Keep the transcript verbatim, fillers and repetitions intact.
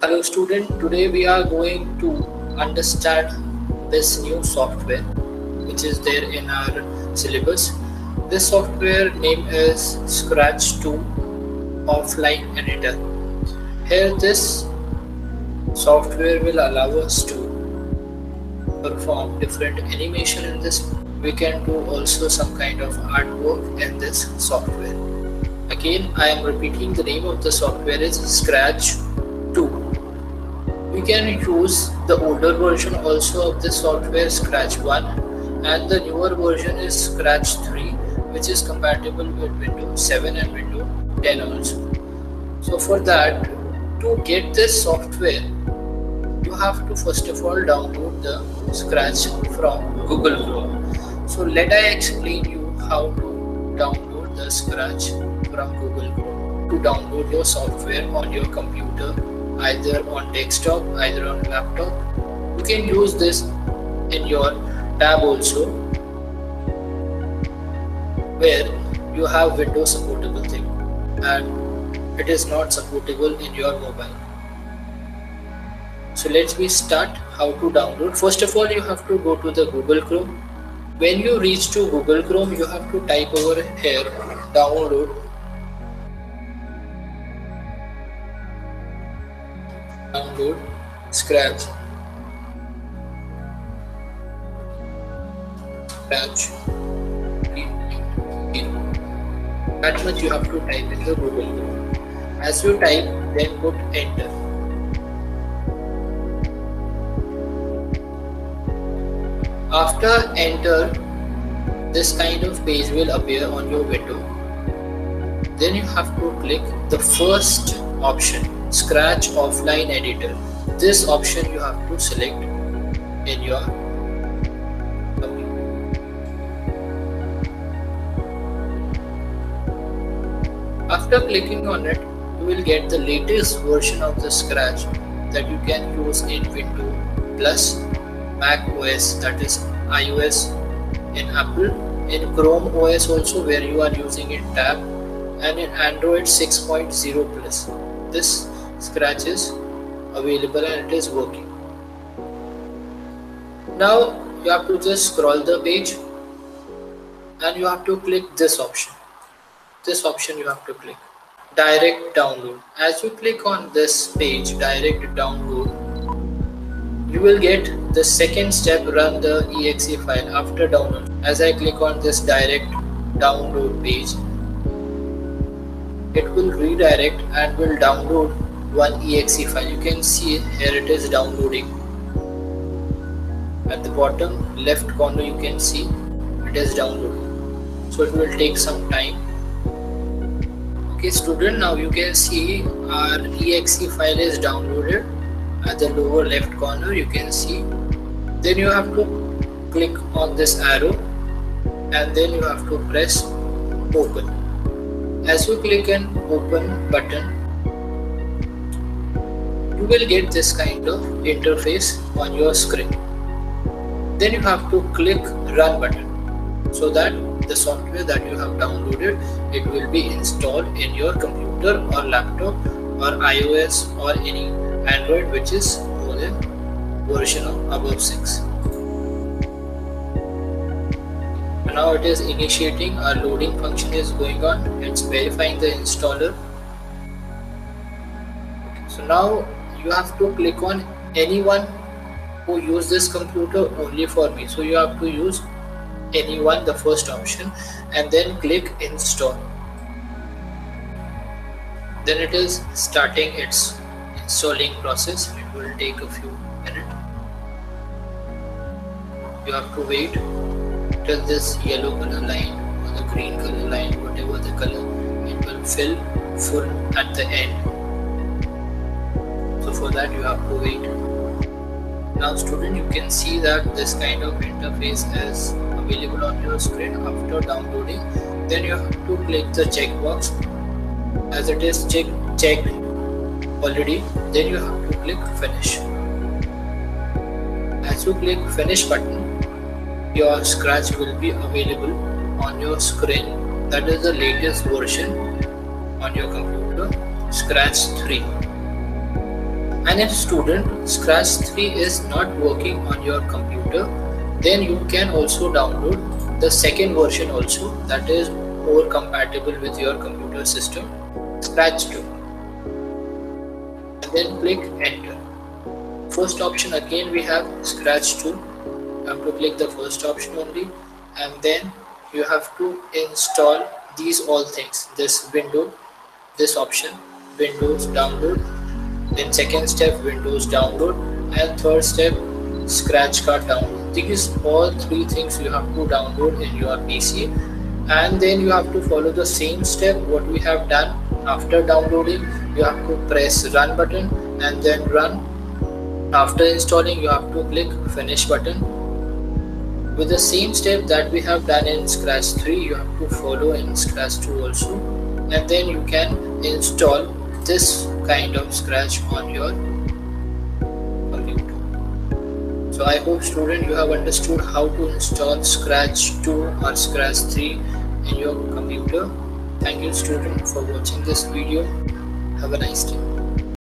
Hello student, today we are going to understand this new software which is there in our syllabus. This software name is Scratch two Offline Editor. Here this software will allow us to perform different animation in this. We can do also some kind of artwork in this software. Again, I am repeating, the name of the software is Scratch two. We can use the older version also of this software, Scratch one, and the newer version is Scratch three, which is compatible with Windows seven and Windows ten also. So for that, to get this software, you have to first of all download the Scratch from Google Chrome. So let I explain you how to download the Scratch from Google Chrome. To download your software on your computer, either on desktop, either on laptop. You can use this in your tab also, where you have Windows supportable thing and it is not supportable in your mobile. So let's we start how to download. First of all, you have to go to the Google Chrome. When you reach to Google Chrome, you have to type over here download. Download Scratch. Scratch. That much you have to type in the Google Chrome. As you type, then put enter. After enter, this kind of page will appear on your window. Then you have to click the first option, Scratch Offline Editor. This option you have to select in your computer. After clicking on it, you will get the latest version of the Scratch that you can use in Windows plus Mac O S, that is iOS in Apple, in Chrome O S also where you are using it tab, and in Android six point zero plus. This Scratch is available and it is working. Now you have to just scroll the page and you have to click this option. This option you have to click, direct download. As you click on this page, direct download, you will get the second step, run the E X E file after download. As I click on this direct download page, it will redirect and will download one E X E file. You can see here it is downloading. At the bottom left corner you can see it is downloading. So it will take some time. Okay student, now you can see our E X E file is downloaded. At the lower left corner you can see. Then you have to click on this arrow and then you have to press open. As you click on open button, you will get this kind of interface on your screen. Then you have to click run button so that the software that you have downloaded, it will be installed in your computer or laptop or iOS or any Android which is more than version of above six. Now it is initiating, a loading function is going on, it's verifying the installer. So now you have to click on anyone who uses this computer only for me. So you have to use anyone, the first option, and then click install. Then it is starting its installing process. It will take a few minutes. You have to wait till this yellow color line or the green color line, whatever the color, it will fill full at the end. So for that you have to wait. Now student, you can see that this kind of interface is available on your screen after downloading. Then you have to click the checkbox. As it is check, checked already, then you have to click finish. As you click finish button, your Scratch will be available on your screen. That is the latest version on your computer, Scratch three. and if student Scratch three is not working on your computer, then you can also download the second version also, that is more compatible with your computer system, Scratch two, and then click enter. First option again we have Scratch two. You have to click the first option only, and then you have to install these all things, this window, this option Windows download, then second step Windows download, and third step Scratch card download. These all three things you have to download in your P C, and then you have to follow the same step what we have done. After downloading, you have to press run button and then run. After installing, you have to click finish button. With the same step that we have done in Scratch three, you have to follow in Scratch two also, and then you can install this kind of Scratch on your computer. So I hope student you have understood how to install Scratch two or Scratch three in your computer. Thank you student for watching this video. Have a nice day.